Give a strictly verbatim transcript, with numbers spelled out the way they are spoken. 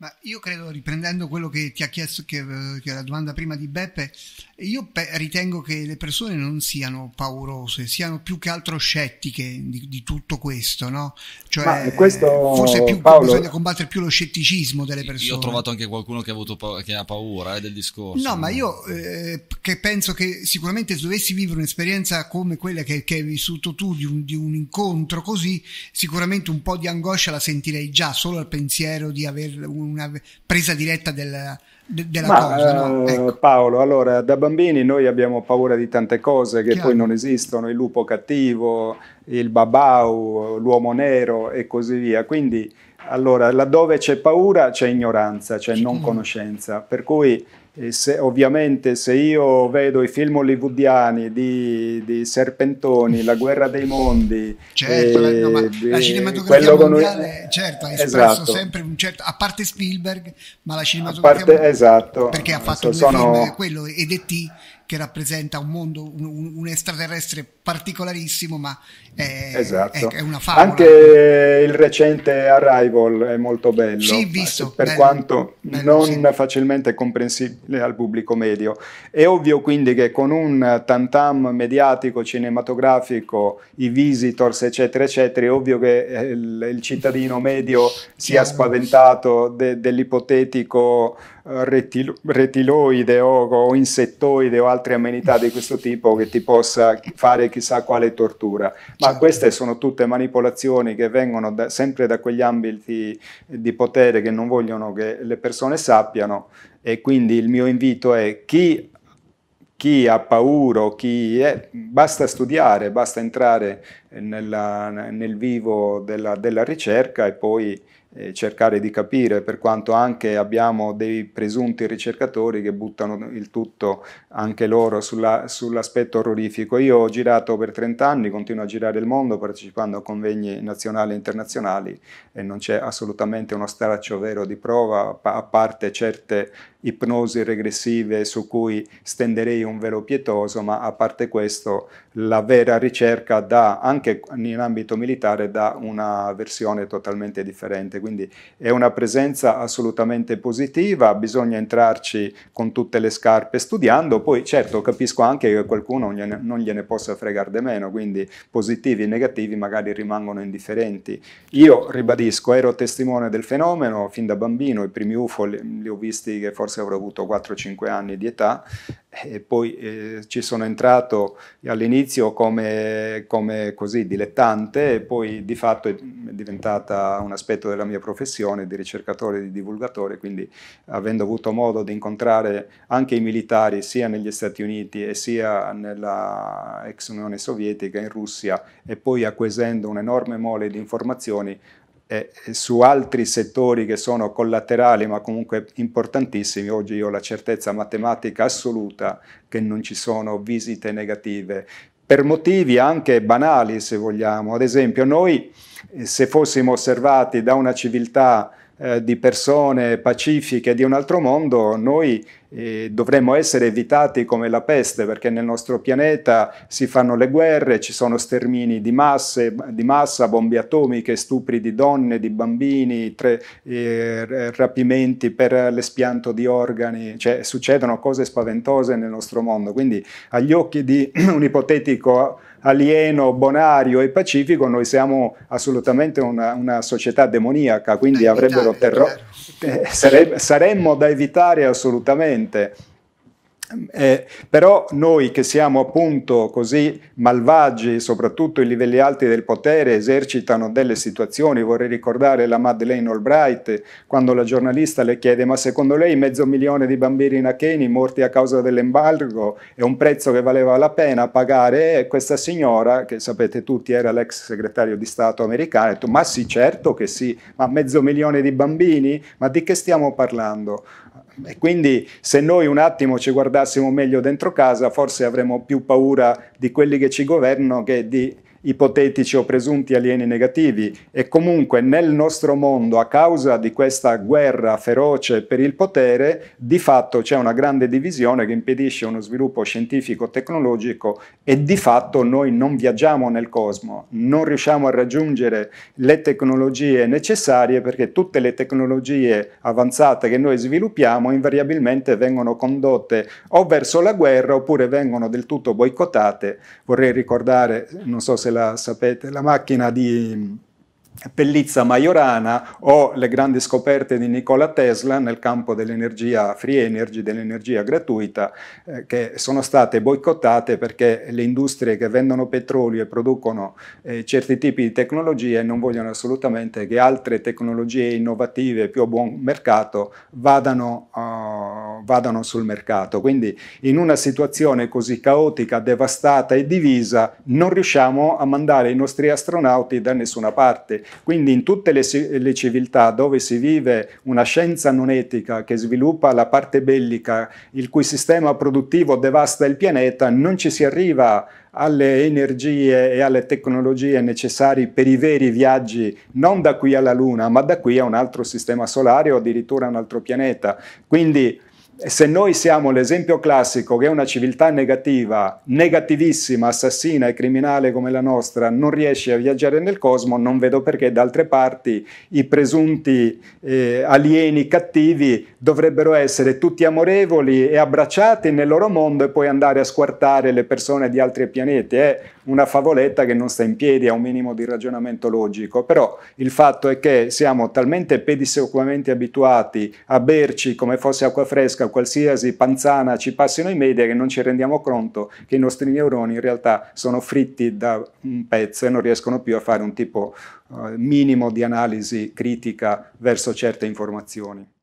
Ma io credo, riprendendo quello che ti ha chiesto, che, che la domanda prima di Beppe, io pe- ritengo che le persone non siano paurose, siano più che altro scettiche di, di tutto questo, no? Cioè, questo, forse più, Paolo... bisogna combattere più lo scetticismo delle persone. Io ho trovato anche qualcuno che ha, avuto pa- che ha paura eh, del discorso. No, no? Ma io eh, che penso che sicuramente se dovessi vivere un'esperienza come quella che, che hai vissuto tu, di un, di un incontro così, sicuramente un po' di angoscia la sentirei già solo al pensiero di avere un una presa diretta della, de, della Ma, cosa, no? Ecco. Paolo, allora, da bambini noi abbiamo paura di tante cose che Chiaro. Poi non esistono, il lupo cattivo, il babau, l'uomo nero e così via, quindi allora laddove c'è paura c'è ignoranza, c'è Sicuro. Non conoscenza, per cui se, ovviamente se io vedo i film hollywoodiani di, di Serpentoni, La guerra dei mondi, certo, e, no, ma di, la cinematografia mondiale con... certo, ha espresso esatto. sempre un certo, a parte Spielberg, ma la cinematografia parte, mondiale, esatto, perché ha fatto due sono... film, quello ed E T, che rappresenta un mondo, un, un extraterrestre particolarissimo, ma è, esatto. è, è una favola. Anche il recente Arrival è molto bello, sì, visto, per bello, quanto bello, non sì. facilmente comprensibile al pubblico medio. È ovvio quindi che con un tantam mediatico, cinematografico, i visitors, eccetera, eccetera, è ovvio che il, il cittadino medio sia spaventato de, dell'ipotetico Retilo, retiloide o, o insettoide o altre amenità di questo tipo che ti possa fare chissà quale tortura, ma queste sono tutte manipolazioni che vengono da, sempre da quegli ambiti di potere che non vogliono che le persone sappiano, e quindi il mio invito è chi, chi ha paura, chi è, basta studiare, basta entrare nella, nel vivo della, della ricerca e poi cercare di capire, per quanto anche abbiamo dei presunti ricercatori che buttano il tutto anche loro sulla, sull'aspetto orrorifico. Io ho girato per trent'anni, continuo a girare il mondo partecipando a convegni nazionali e internazionali e non c'è assolutamente uno straccio vero di prova, a parte certe ipnosi regressive su cui stenderei un velo pietoso, ma a parte questo la vera ricerca dà, anche in ambito militare, dà una versione totalmente differente, quindi è una presenza assolutamente positiva, bisogna entrarci con tutte le scarpe studiando, poi certo capisco anche che qualcuno gliene, non gliene possa fregare di meno, quindi positivi e negativi magari rimangono indifferenti. Io ribadisco, ero testimone del fenomeno fin da bambino, i primi U F O li, li ho visti che forse forse avrò avuto quattro o cinque anni di età, e poi eh, ci sono entrato all'inizio come, come così dilettante, e poi di fatto è diventata un aspetto della mia professione di ricercatore e di divulgatore, quindi avendo avuto modo di incontrare anche i militari sia negli Stati Uniti e sia nella ex Unione Sovietica, in Russia, e poi acquisendo un'enorme mole di informazioni E su altri settori che sono collaterali ma comunque importantissimi, oggi io ho la certezza matematica assoluta che non ci sono visite negative, per motivi anche banali se vogliamo. Ad esempio noi, se fossimo osservati da una civiltà eh, di persone pacifiche di un altro mondo, noi E dovremmo essere evitati come la peste, perché nel nostro pianeta si fanno le guerre, ci sono stermini di, masse, di massa, bombe atomiche, stupri di donne, di bambini, tre, eh, rapimenti per l'espianto di organi, cioè succedono cose spaventose nel nostro mondo, quindi agli occhi di un ipotetico alieno, bonario e pacifico noi siamo assolutamente una, una società demoniaca, quindi avrebbero terrore, eh, sare- saremmo da evitare assolutamente. Eh, però noi che siamo appunto così malvagi, soprattutto i livelli alti del potere esercitano delle situazioni, vorrei ricordare la Madeleine Albright quando la giornalista le chiede: ma secondo lei mezzo milione di bambini iracheni morti a causa dell'embargo è un prezzo che valeva la pena pagare? E questa signora, che sapete tutti era l'ex segretario di Stato americano, ha detto: ma sì, certo che sì, ma mezzo milione di bambini? Ma di che stiamo parlando? E quindi se noi un attimo ci guardassimo meglio dentro casa, forse avremmo più paura di quelli che ci governano che di ipotetici o presunti alieni negativi, e comunque nel nostro mondo, a causa di questa guerra feroce per il potere, di fatto c'è una grande divisione che impedisce uno sviluppo scientifico-tecnologico, e di fatto noi non viaggiamo nel cosmo, non riusciamo a raggiungere le tecnologie necessarie, perché tutte le tecnologie avanzate che noi sviluppiamo invariabilmente vengono condotte o verso la guerra oppure vengono del tutto boicottate. Vorrei ricordare, non so se la sapete, la macchina di pellizza Majorana o le grandi scoperte di Nikola Tesla nel campo dell'energia free energy, dell'energia gratuita, eh, che sono state boicottate perché le industrie che vendono petrolio e producono eh, certi tipi di tecnologie non vogliono assolutamente che altre tecnologie innovative più a buon mercato vadano, uh, vadano sul mercato. Quindi in una situazione così caotica, devastata e divisa non riusciamo a mandare i nostri astronauti da nessuna parte. Quindi in tutte le, le civiltà dove si vive una scienza non etica che sviluppa la parte bellica, il cui sistema produttivo devasta il pianeta, non ci si arriva alle energie e alle tecnologie necessarie per i veri viaggi, non da qui alla Luna, ma da qui a un altro sistema solare o addirittura a un altro pianeta. Quindi se noi siamo l'esempio classico che una civiltà negativa, negativissima, assassina e criminale come la nostra non riesce a viaggiare nel cosmo, non vedo perché da altre parti i presunti eh, alieni cattivi dovrebbero essere tutti amorevoli e abbracciati nel loro mondo e poi andare a squartare le persone di altri pianeti. È una favoletta che non sta in piedi a un minimo di ragionamento logico, però il fatto è che siamo talmente pedissequamente abituati a berci come fosse acqua fresca qualsiasi panzana ci passino i media, che non ci rendiamo conto che i nostri neuroni in realtà sono fritti da un pezzo e non riescono più a fare un tipo eh, minimo di analisi critica verso certe informazioni.